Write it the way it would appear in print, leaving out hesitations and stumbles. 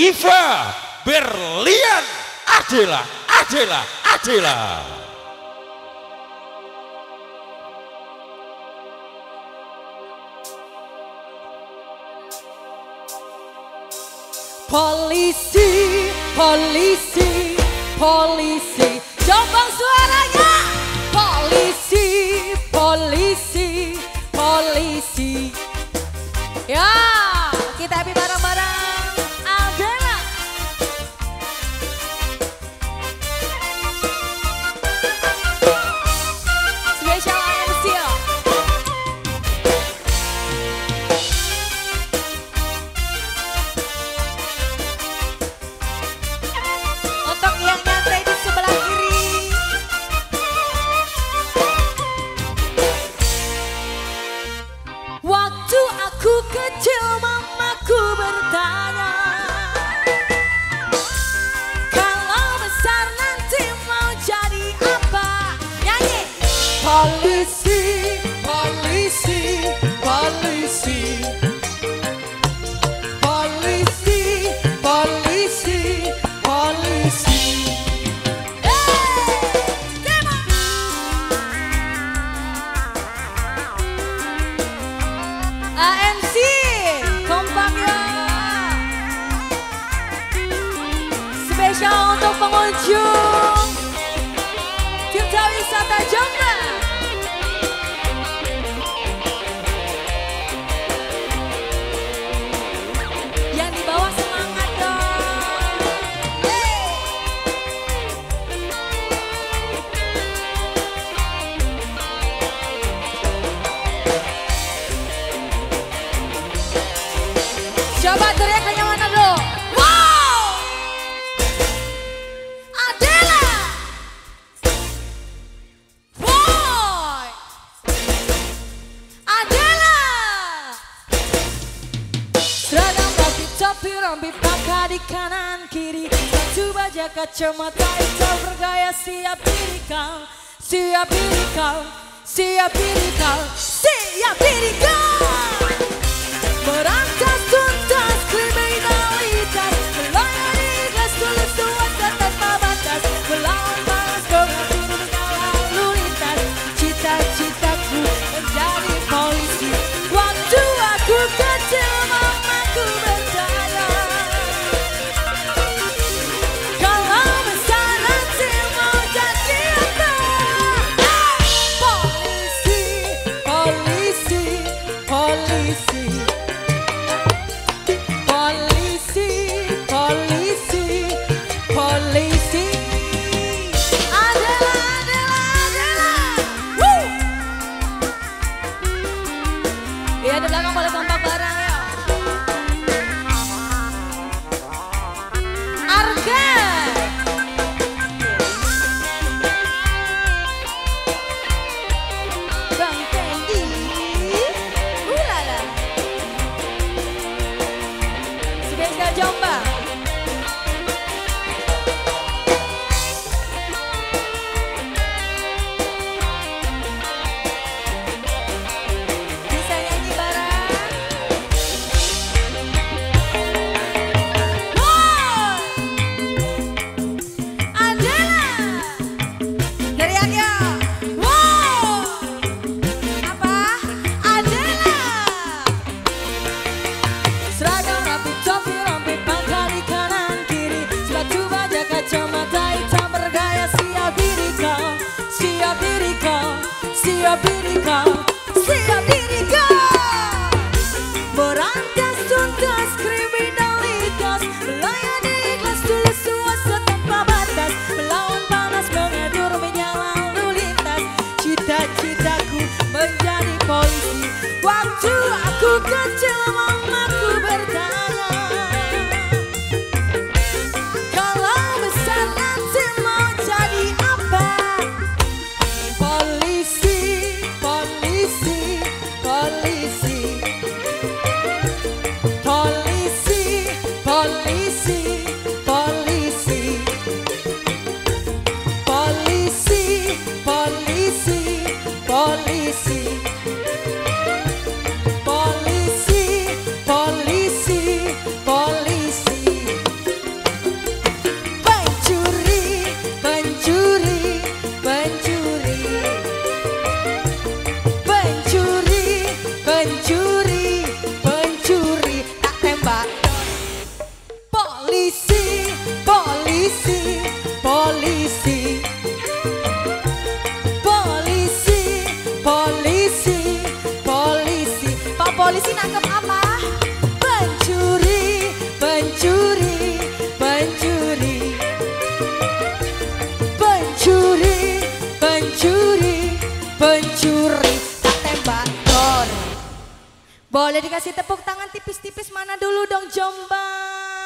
IVHA Berlian Adella, Adella, Adella. Polisi, polisi, polisi, jombang suaranya. Polisi, polisi, polisi. Ya, kita happy bareng-bareng Adella. Special MC. Untuk yang nyantai di sebelah kiri. Waktu aku kecil mamaku bertanya, kalau besar nanti mau jadi apa? Nyanyi. Polisi, polisi, polisi. Polisi, polisi, polisi. AMC, kompak ya. Spesial untuk pengunjung Tirta Wisata Jombang. Yang di bawah semangat dong. Hey. Coba teriak yang mana dulu? Wow! Adella! Boy! Adella! Seragam rapi topi rompi pakai di kanan kiri. Satu baja kacamata itu bergaya siap diri kau. Siap diri kau. Siap diri kau. Siap diri kau. Berantas tuntas kriminalitas, melawan ikhlas tulus dewasa tanpa batas, melawan malas dengan turun lalu lintas. Cita-citaku menjadi polisi. Waktu aku kecil mamaku bertanya, kalau besar nanti mau jadi apa? Polisi, polisi, polisi. Polisi, polisi, polisi. Adella, Adella, Adella. Woo! Iya, di belakang boleh kompak bareng ya. Arga. Bang Tendi. Ulala. Spesial Jombang. Bisa nyanyi bareng. Woi, Adella. Teriak ya. Wow. Apa? Adella. Seragam rapi topi rompi pangkal di kanan kiri. Sepatu baja kacamata hitam bergaya siap diri kau. Siap diri kau. Siap diri kau. Siap diri kau. Berantas tuntas kriminalitas, melayani ikhlas tulus suasa tanpa batas, melawan panas mengatur menyala lalu lintas. Cita-citaku menjadi polisi. Waktu aku kecil mamaku bertanya, kalau besar nanti mau jadi apa? Polisi, polisi, polisi. Polisi, polisi, polisi. Polisi, polisi, polisi. Polisi, polisi, polisi. polisi nangkep apa? Pencuri, pencuri, pencuri, pencuri, pencuri, pencuri. Tak tembak dor. Boleh dikasih tepuk tangan tipis-tipis mana dulu dong Jombang?